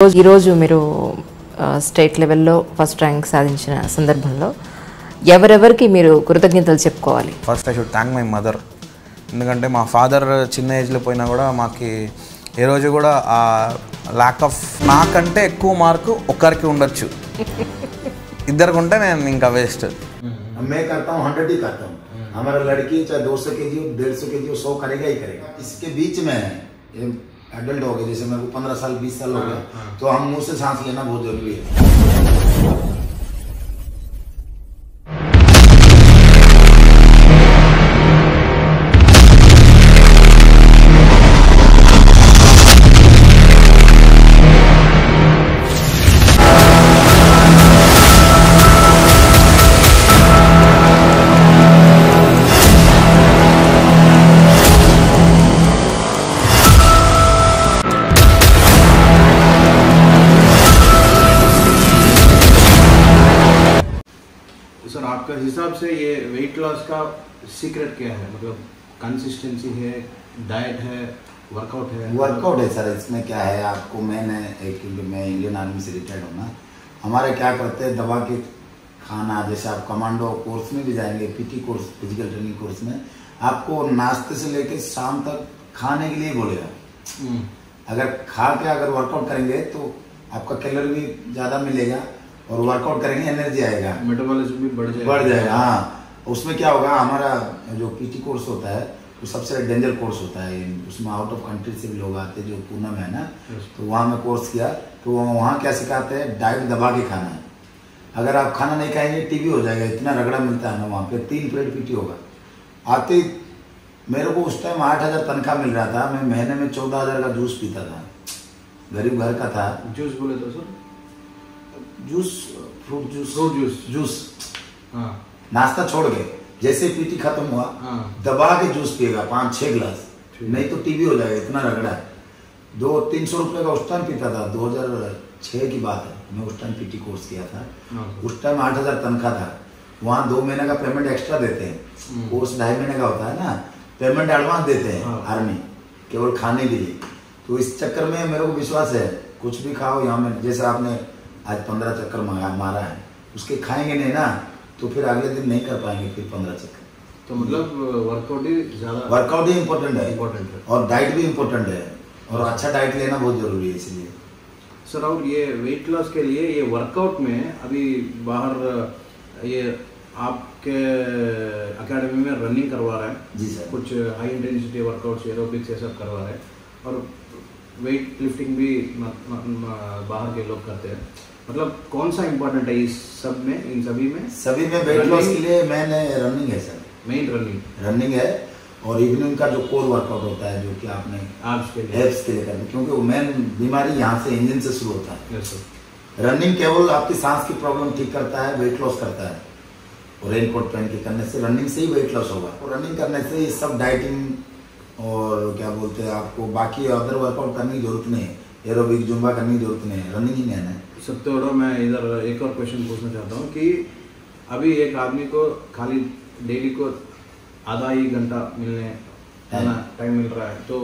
State level first rank साधिंचिन संदर्भंलो एवरेवरिकी कृतज्ञतलु चेप्पुकोवाली first I should thank my mother एंदुकंटे मा फादर चिन्न एज लो पोयिना कूडा माकी ए रोजु कूडा आ lack of नाकंटे एक्कुव मार्क ओकरिकी उंडొచ్చు इद्दरिकी उंटे नेनु इंका वेस्ट मैं करता हूं 100 ही करता हूं हमारा लड़की चाहे 200 केजी 150 केजी 100 करेगा ही करेगा। इसके बीच में एडल्ट हो गए जैसे मेरे को 15 साल 20 साल हो गया तो हम मुंह से सांस लेना बहुत जरूरी आपका हिसाब से ये वेट लॉस का सीक्रेट क्या है? मतलब कंसिस्टेंसी है, डाइट है, वर्कआउट है? वर्कआउट है सर। इसमें क्या है आपको, मैंने एक मैं इंडियन आर्मी से रिटायर्ड हूँ ना, हमारे क्या करते हैं दवा के खाना, जैसे आप कमांडो कोर्स में भी जाएंगे, PT course physical training course में आपको नाश्ते से लेकर शाम तक खाने के लिए बोलेगा। अगर खा के अगर वर्कआउट करेंगे तो आपका कैलोरी भी ज़्यादा मिलेगा और वर्कआउट करेंगे एनर्जी आएगा, मेटाबॉलिज्म भी बढ़ जाएगा। हाँ, उसमें क्या होगा, हमारा जो पीटी कोर्स होता है वो सबसे डेंजर कोर्स होता है। उसमें आउट ऑफ कंट्री से भी लोग आते हैं, जो पूना में है ना, तो वहाँ मैं कोर्स किया तो वहाँ क्या सिखाते हैं, डाइट दबा के खाना है। अगर आप खाना नहीं खाएंगे टीबी हो जाएगा, इतना रगड़ा मिलता है ना वहाँ पर। 3 पीरियड पीटी होगा। आते मेरे को उस टाइम 8,000 तनख्वाह मिल रहा था, मैं महीने में 14,000 का जूस पीता था, गरीब घर का था। जूस बोले तो sir juice, fruit juice, juice. हाँ। नाश्ता छोड़ गए, जैसे पीटी खत्म हुआ। हाँ। दबा के जूस पिएगा 5-6 ग्लास, नहीं तो टीबी हो जाएगा, इतना रगड़ा है। 200-300 रुपये का उस टाइम पीता था, 2006 की बात है, मैं उस टाइम पीटी कोर्स किया था। हाँ। उस टाइम 8,000 तनख्वाह था। वहाँ 2 महीने का पेमेंट एक्स्ट्रा देते हैं, कोर्स 2.5 महीने का होता है ना, पेमेंट एडवांस देते हैं। हाँ। आर्मी केवल खाने के लिए। तो इस चक्कर में मेरे को विश्वास है, कुछ भी खाओ यहाँ में, जैसे आपने आज 15 चक्कर मारा है, उसके खाएंगे नहीं ना तो फिर अगले दिन नहीं कर पाएंगे फिर 15 चक्कर। तो मतलब वर्कआउट ही इम्पोर्टेंट है और डाइट भी इम्पोर्टेंट है, और अच्छा डाइट लेना बहुत जरूरी है। इसलिए सर, और ये वेट लॉस के लिए ये वर्कआउट में अभी बाहर ये आपके अकेडमी में रनिंग करवा रहा है? जी सर, कुछ हाई इंटेंसिटी वर्कआउट, एरोबिक्स ये सब करवा रहे हैं, और वेट लिफ्टिंग भी बाहर के लोग करते हैं। मतलब कौन सा इम्पोर्टेंट है इस सब में, इन सभी में वेट लॉस के लिए? मैंने रनिंग है सर, मेन रनिंग है, और इवनिंग का जो कोर वर्कआउट होता है, जो कि आपने एब्स के लिए करना, क्योंकि वो मेन बीमारी यहाँ से इंजन से शुरू होता है। रनिंग केवल आपकी सांस की प्रॉब्लम ठीक करता है, वेट लॉस करता है, और रेन कोट पहन के करने से, रनिंग से ही वेट लॉस होगा। और रनिंग करने से ये सब डाइटिंग और क्या बोलते हैं, आपको बाकी अदर वर्कआउट करने की जरूरत नहीं है, एरोबिक जुम्बा करने की जरूरत नहीं है, रनिंग ही नहीं है। सब तो बड़ा, मैं इधर एक और क्वेश्चन पूछना चाहता हूँ कि अभी एक आदमी को खाली डेली को आधा ही घंटा मिलने टाइम मिल रहा है, तो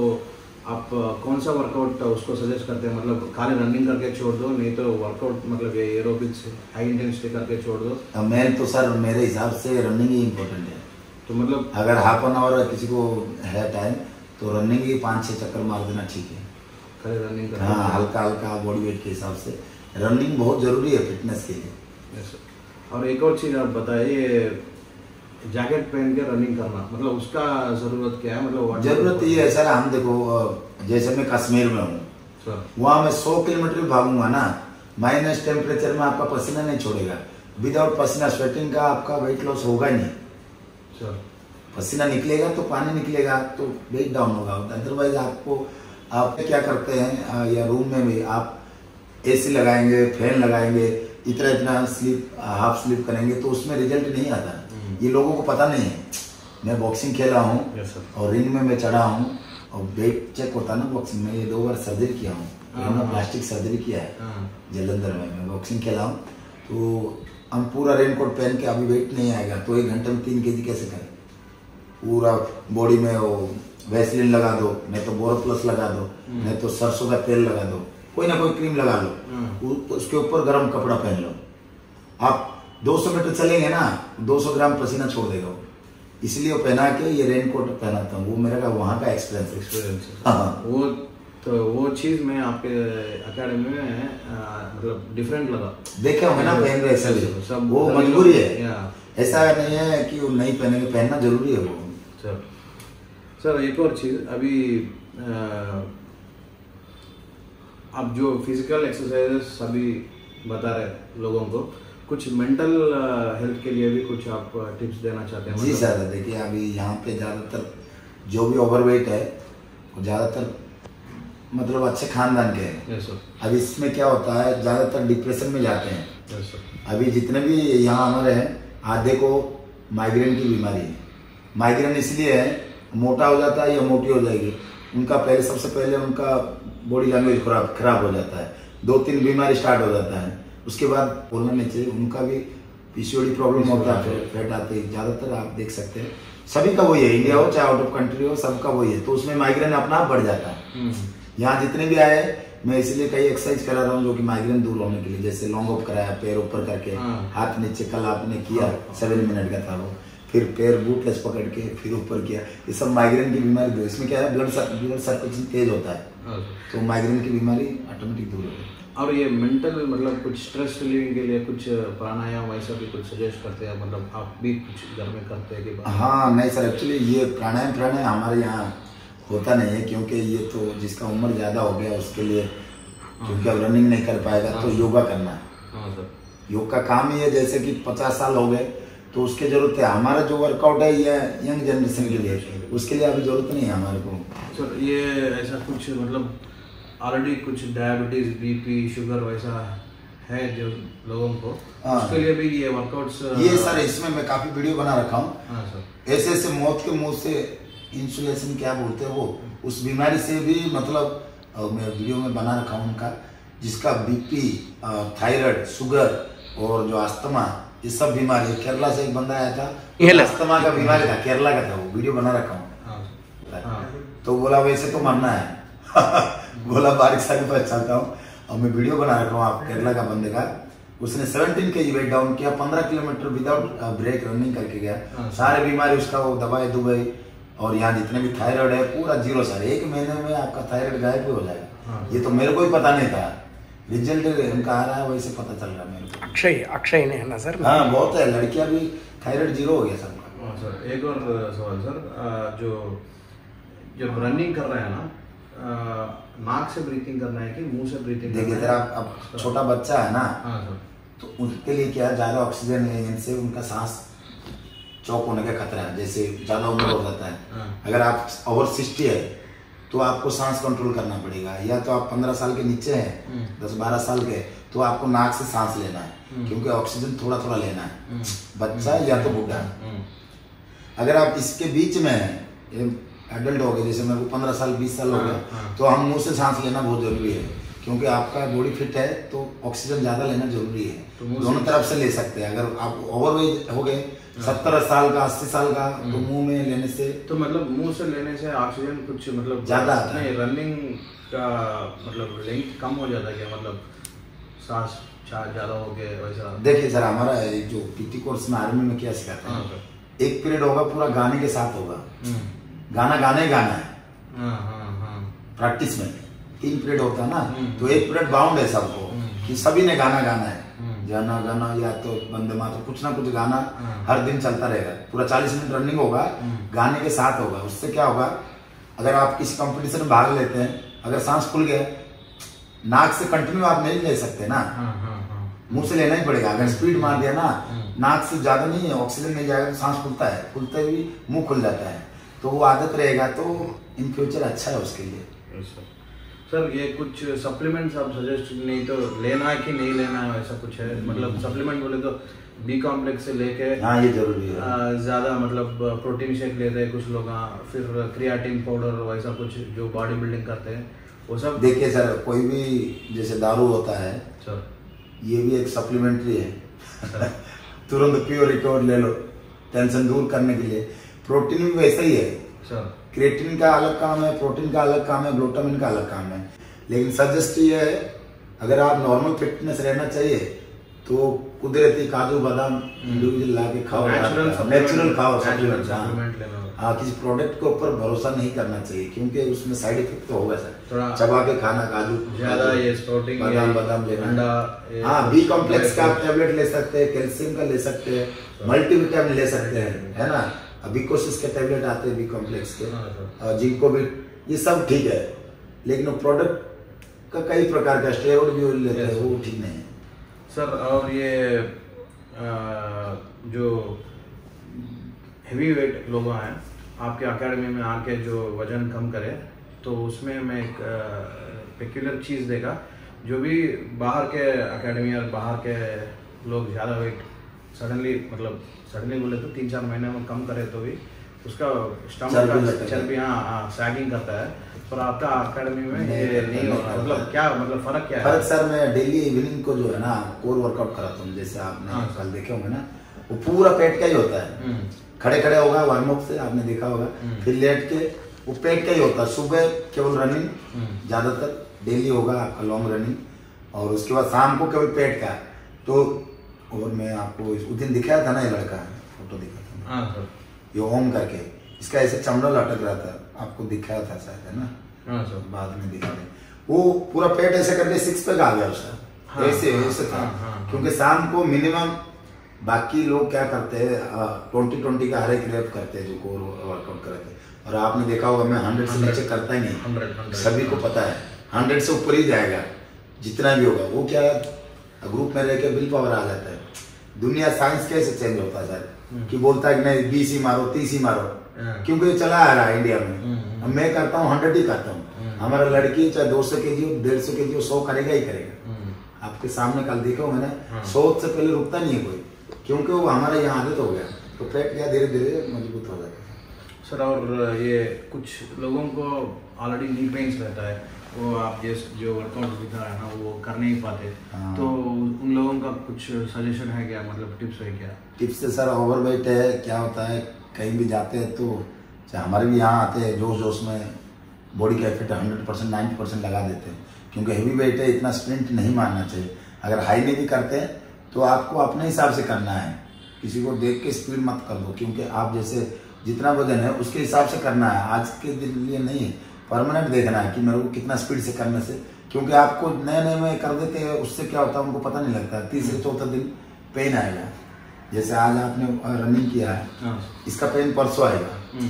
आप कौन सा वर्कआउट उसको सजेस्ट करते हैं? मतलब खाली रनिंग करके छोड़ दो, नहीं तो वर्कआउट मतलब ये एरोबिक्स हाई इंटेंसिटी करके छोड़ दो? मैं तो सर, मेरे हिसाब से रनिंग ही इम्पोर्टेंट है। तो मतलब अगर 1/2 घंटा किसी को है टाइम तो रनिंग ही 5-6 चक्कर मार देना ठीक है, खाली रनिंग करना। हाँ, हल्का बॉडी वेट के हिसाब से रनिंग बहुत ज़रूरी है फिटनेस के लिए। और एक और चीज़ आप बताइए, जैकेट पहन के रनिंग करना, मतलब उसका ज़रूरत क्या है? मतलब ज़रूरत ये है सर, हम देखो जैसे मैं कश्मीर में हूँ, वहाँ मैं 100 किलोमीटर भागूंगा ना, -10 टेम्परेचर में आपका पसीना नहीं छोड़ेगा। विदाउट पसीना, स्वेटिंग का आपका वेट लॉस होगा ही नहीं। सर, पसीना निकलेगा तो पानी निकलेगा तो वेट डाउन होगा, अदरवाइज आपको, आप क्या करते हैं, या रूम में भी आप एसी लगाएंगे, फैन लगाएंगे, इतना स्लीप हाफ स्लीप करेंगे तो उसमें रिजल्ट नहीं आता। ये लोगों को पता नहीं है। मैं बॉक्सिंग खेला हूँ और रिंग में मैं चढ़ा हूँ, और वेट चेक होता है ना बॉक्सिंग में, ये 2 बार सर्जरी किया हूँ, मैंने प्लास्टिक सर्जरी किया है जलंधर में। मैं बॉक्सिंग खेला हूँ तो हम पूरा रेन कोट पहन के अभी वेट नहीं आएगा, तो 1 घंटे में 3 केजी कैसे करें? पूरा बॉडी में वो वैसलिन लगा दो, नहीं तो बोरोप्लस लगा दो, नहीं तो सरसों का तेल लगा दो, कोई ना कोई क्रीम लगा लो, उसके ऊपर गर्म कपड़ा पहन लो, आप 200 मीटर चलेंगे ना 200 ग्राम पसीना छोड़ देगा। इसलिए वो पहना के ये रेनकोट पहनाता हूँ, वो मेरा का वहाँ का एक्सपीरियंस। हाँ वो चीज मैं आपके एकेडमी में मतलब डिफरेंट लगा, देखा होगा ना पहन रहे सब, वो मजबूरी है, ऐसा नहीं है कि वो नहीं पहनेंगे, पहनना जरूरी है वो। सर सर एक और चीज, अभी आप जो फिजिकल एक्सरसाइजेस अभी बता रहे लोगों को, कुछ मेंटल हेल्थ के लिए भी कुछ आप टिप्स देना चाहते हैं? जी सर, देखिए अभी यहाँ पे ज़्यादातर जो भी ओवरवेट है वो ज़्यादातर मतलब अच्छे खानदान के हैं। अब इसमें क्या होता है ज़्यादातर डिप्रेशन में जाते हैं। अभी जितने भी यहाँ हमारे हैं आधे को माइग्रेन की बीमारी है। माइग्रेन इसलिए है, मोटा हो जाता है या मोटी हो जाएगी, उनका पहले सबसे पहले उनका बॉडी लैंग्वेज खराब हो जाता है, 2-3 बीमारी स्टार्ट हो जाता है। उसके बाद बोलना नहीं चाहिए, उनका भी पीसीओडी प्रॉब्लम होता है, फैट आते हैं ज़्यादातर, आप देख सकते हैं सभी का वही है, इंडिया हो चाहे आउट ऑफ कंट्री हो सबका वही है। तो उसमें माइग्रेन अपना बढ़ जाता है। यहाँ जितने भी आए मैं इसलिए कई एक्सरसाइज करा रहा हूँ जो कि माइग्रेन दूर होने के लिए, जैसे लॉन्ग ऑफ कराया, पैर ऊपर करके हाथ नीचे, कल आपने किया 7 मिनट का था वो, फिर पैर बूटलेस पकड़ के फिर ऊपर किया, ये सब माइग्रेन की बीमारी। इसमें क्या है ब्लड सर्कुलेशन तेज होता है, तो माइग्रेन की बीमारी ऑटोमेटिक दूर होती है। और ये मेंटल मतलब कुछ स्ट्रेस रिलीविंग के लिए कुछ प्राणायाम वैसा भी कुछ सजेस्ट करते हैं, मतलब आप भी कुछ घर में करते हैं कि? हाँ नहीं सर, एक्चुअली ये प्राणायाम हमारे यहाँ होता नहीं है, क्योंकि ये तो जिसका उम्र ज़्यादा हो गया उसके लिए, क्योंकि अब रनिंग नहीं कर पाएगा तो योगा करना है। हाँ सर, योग का काम ही है, जैसे कि 50 साल हो गए तो उसके ज़रूरत है। हमारा जो वर्कआउट है ये यंग जनरेशन के लिए, उसके लिए अभी ज़रूरत नहीं है हमारे को। सर ये ऐसा कुछ मतलब ऑलरेडी कुछ डायबिटीज, बीपी, शुगर वैसा है जो लोगों को, उसके लिए भी ये वर्कआउट्स? ये सर इसमें मैं काफी वीडियो बना रखा हूँ, ऐसे ऐसे मौत के मुंह से इंसुलेशन क्या बोलते हैं वो, उस बीमारी से भी मतलब मैं वीडियो में बना रखा हूँ उनका, जिसका बीपी, थायराइड, शुगर और जो अस्थमा, ये सब बीमारी। केरला से एक बंदा आया था, अस्थमा का बीमारी था, केरला का था, वो वीडियो बना रखा हूँ। तो बोला वैसे तो मरना है, बोला बारीक सारी पर चलता हूँ, और मैं वीडियो बना रखा हूँ आप केरला का बंदे का, उसने 17 kg वेट डाउन किया, 15 किलोमीटर विदाउट ब्रेक रनिंग करके गया, सारे बीमारी उसका वो दवाई दुबई और यहाँ जितने भी थायराइड है पूरा जीरो सर, 1 महीने में आपका थायराइड गायब हो जाएगा। ये तो मेरे को ही पता नहीं था, रिजल्ट उनका आ रहा है वैसे पता चल रहा है मेरे को। अक्षय ने है ना सर? हाँ बहुत है, लड़कियाँ भी थायराइड जीरो हो गया सर। सर एक और सवाल सर, जो जब रनिंग कर रहे हैं ना, नाक से ब्रीथिंग करना है कि मुंह से ब्रीथिंग? देखिए जरा अब छोटा बच्चा है ना, तो उनके लिए क्या ज़्यादा ऑक्सीजन लेने से उनका सांस चौक होने का खतरा है, जैसे ज़्यादा उम्र हो जाता है। अगर आप ओवर 60 है तो आपको सांस कंट्रोल करना पड़ेगा, या तो आप 15 साल के नीचे हैं, 10-12 साल के, तो आपको नाक से सांस लेना है, क्योंकि ऑक्सीजन थोड़ा थोड़ा लेना है, बच्चा या तो बूढ़ा। अगर आप इसके बीच में हैं, एडल्ट हो गए, जैसे मेरे को 15 साल 20 साल हो गया, तो हम मुंह से सांस लेना बहुत जरूरी है, क्योंकि आपका बॉडी फिट है तो ऑक्सीजन ज़्यादा लेना जरूरी है, तो दोनों तरफ से ले सकते हैं। अगर आप ओवरवेट हो गए 70 साल का 80 साल का, तो मुंह में लेने से, तो मतलब मुंह से लेने से ऑक्सीजन कुछ मतलब ज़्यादा आता है, रनिंग का मतलब लेंथ कम हो जाता है क्या, मतलब सांस ज़्यादा हो गया वैसा? देखिए सर हमारा जो पीटी कोर्स में आर्मी में क्या सिखाता है, एक पीरियड होगा पूरा गाने के साथ होगा, गाना गाने गाना है प्रैक्टिस में, 3 पीरियड होता है ना, तो 1 पीरियड बाउंड है सबको कि सभी ने गाना गाना है, जाना गाना या तो बंदे मातरम, तो कुछ ना कुछ गाना हर दिन चलता रहेगा, पूरा 40 मिनट रनिंग होगा, गाने के साथ होगा। उससे क्या होगा, अगर आप किसी कंपटीशन में भाग लेते हैं, अगर सांस फूल गया, नाक से कंटिन्यू आप नहीं ले सकते ना, मुंह से लेना ही पड़ेगा। अगर स्पीड मार दिया ना, नाक से ज्यादा नहीं है, ऑक्सीजन नहीं जाएगा तो सांस फूलता है, फूलते ही मुंह खुल जाता है, तो वो आदत रहेगा, तो इन फ्यूचर अच्छा है उसके लिए। सर ये कुछ सप्लीमेंट्स आप सजेस्ट, नहीं तो लेना है कि नहीं लेना है ऐसा कुछ है? मतलब सप्लीमेंट बोले तो B कॉम्प्लेक्स से लेके, हाँ ये जरूरी है, ज़्यादा मतलब प्रोटीन शेक लेते हैं कुछ लोग, फिर क्रिएटिन पाउडर वैसा कुछ जो बॉडी बिल्डिंग करते हैं वो सब? देखिए सर कोई भी जैसे दारू होता है सर, ये भी एक सप्लीमेंट्री है, तुरंत पियो रिकवर ले लो टेंशन दूर करने के लिए। प्रोटीन भी वैसा ही है, क्रिएटिन का अलग काम है, प्रोटीन का अलग काम है, ग्लूटामिन का अलग काम है। लेकिन सजेस्ट ये है अगर आप नॉर्मल फिटनेस रहना चाहिए तो कुदरती काजू बादाम इंडिविजुअल ला के खाओ, नेचुरल खाओ सप्लीमेंट। हाँ, किसी प्रोडक्ट के ऊपर भरोसा नहीं करना चाहिए क्योंकि उसमें साइड इफेक्ट तो होगा सर। चबा के खाना काजू ज्यादा, ये स्प्रोटीन बादाम बादाम लेना। हाँ, बी कॉम्प्लेक्स का आप टेबलेट ले सकते हैं, कैल्शियम का ले सकते हैं, मल्टीविटामिन ले सकते हैं, है ना। अभी कोशिश के टेबलेट आते हैं बी कॉम्प्लेक्स के, जिंको भी, ये सब ठीक है। लेकिन वो प्रोडक्ट का कई प्रकार का स्टेरॉइड भी लेते हैं, वो ठीक नहीं है सर। और ये जो हैवी वेट लोग हैं आपके अकेडमी में आके जो वजन कम करें, तो उसमें मैं एक पेक्यूलर चीज़ देखा। जो भी बाहर के अकेडमी और बाहर के लोग ज़्यादा वेट सडनली, मतलब सडनली बोले तो 3-4 महीने में कम करे तो भी उसका स्टमक का चल भी हाँ सैगिंग करता है। पर आपका अकेडमी में ये नहीं हो रहा, मतलब क्या, मतलब फर्क क्या है? फर्क सर, मैं डेली इवनिंग को जो है ना कोर वर्कआउट कराता हूँ। जैसे आपने कल देखे होंगे ना, वो पूरा पेट का ही होता है। खड़े खड़े होगा वार्म अप से, आपने देखा होगा, फिर लेट के वो पेट का ही होता है। सुबह केवल रनिंग ज्यादातर डेली होगा आपका, लॉन्ग रनिंग, और उसके बाद शाम को केवल पेट का। तो और मैं आपको उस दिन दिखाया था ना, ये लड़का फोटो दिखाया था, ये ओम करके, इसका ऐसे चमड़ा लटक रहा था, आपको दिखाया था शायद, है ना, बाद में दिखा दे। वो पूरा पेट ऐसे करके सिक्स पैक आ गया उसका। हाँ, ऐसे ऐसे था। क्योंकि शाम को मिनिमम बाकी लोग क्या करते हैं, 20-20 का हर एक रेप करते हैं जो कोर वर्कआउट करते हैं। और आपने देखा होगा मैं 100 से नीचे करता ही नहीं, सभी को पता है 100 से ऊपर ही जाएगा जितना भी होगा। वो क्या है, ग्रुप में रह के विल पावर आ जाता है। दुनिया साइंस कैसे चेंज होता है सर, कि बोलता है कि नहीं 20 ही मारो, 30 ही मारो, क्योंकि ये चला आ रहा है इंडिया में। अब मैं करता हूँ 100 ही करता हूँ। हमारा लड़की चाहे 200 kg हो, 150 kg हो, 100 करेगा ही करेगा। आपके सामने कल देखो मैंने, 100 से पहले रुकता नहीं है कोई, क्योंकि वो हमारा यहाँ आदत हो गया। तो फैट क्या धीरे धीरे मजबूत हो जाएगा सर। और ये कुछ लोगों को ऑलरेडी नी पेन्स रहता है, वो आप जो वर्कआउट दिखा रहे हैं ना वो कर नहीं पाते। हाँ। तो उन लोगों का कुछ सजेशन है क्या, मतलब टिप्स है क्या? टिप्स है सर, ओवरवेट है, क्या होता है कहीं भी जाते हैं तो चाहे हमारे भी यहाँ आते हैं जोश जोश में, बॉडी का एफर्ट 100% 90% लगा देते हैं क्योंकि हैवी वेट है। इतना स्प्रिंट नहीं मारना चाहिए। अगर हाईली भी करते हैं तो आपको अपने हिसाब से करना है, किसी को देख के स्पीड मत कर दो, क्योंकि आप जैसे जितना वजन है उसके हिसाब से करना है। आज के दिन लिए नहीं, परमानेंट देखना है कि मेरे को कितना स्पीड से करने से, क्योंकि आपको नए नए में कर देते हैं, उससे क्या होता है उनको पता नहीं लगता। 3 से 4 दिन पेन आएगा। जैसे आज आपने रनिंग किया है, इसका पेन परसों आएगा,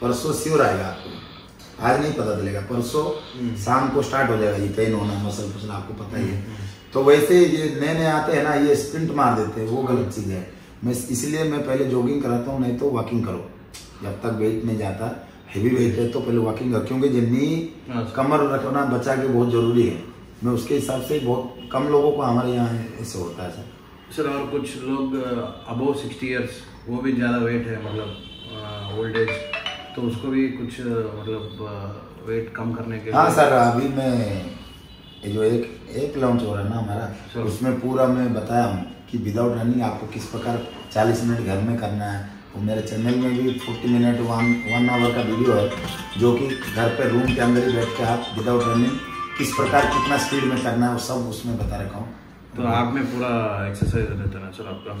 परसों श्योर आएगा आपको, आज नहीं पता चलेगा, परसों शाम को स्टार्ट हो जाएगा ये पेन होना, मसल फुसल, आपको पता ही है। तो वैसे ये नए नए आते हैं ना, ये स्प्रिंट मार देते हैं, वो गलत चीज़ है। मैं इसलिए मैं पहले जॉगिंग कराता हूँ, नहीं तो वॉकिंग करो जब तक वेट नहीं जाता। हैवी वेट है तो पहले वॉकिंग कर, क्योंकि जितनी कमर रखना बचा के बहुत जरूरी है। मैं उसके हिसाब से बहुत कम लोगों को हमारे यहाँ ऐसे होता है सर। सर और कुछ लोग अबव 60 years वो भी ज़्यादा वेट है, मतलब ओल्ड एज, तो उसको भी कुछ मतलब वेट कम करने के लिए? हाँ सर, अभी मैं जो एक लॉन्च हो रहा है ना हमारा, उसमें पूरा मैं बताया हूँ कि विदाउट रनिंग आपको किस प्रकार 40 मिनट घर में करना है। मेरे चैनल में भी 40 मिनट 1 आवर का वीडियो है, जो कि घर पे रूम के अंदर ही बैठ के आप विदाउट रनिंग किस प्रकार कितना स्पीड में करना है वो सब उसमें बता रखा हूँ। तो आप में पूरा एक्सरसाइज रहता है सर आपका,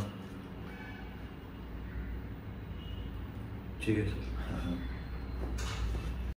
ठीक है सर।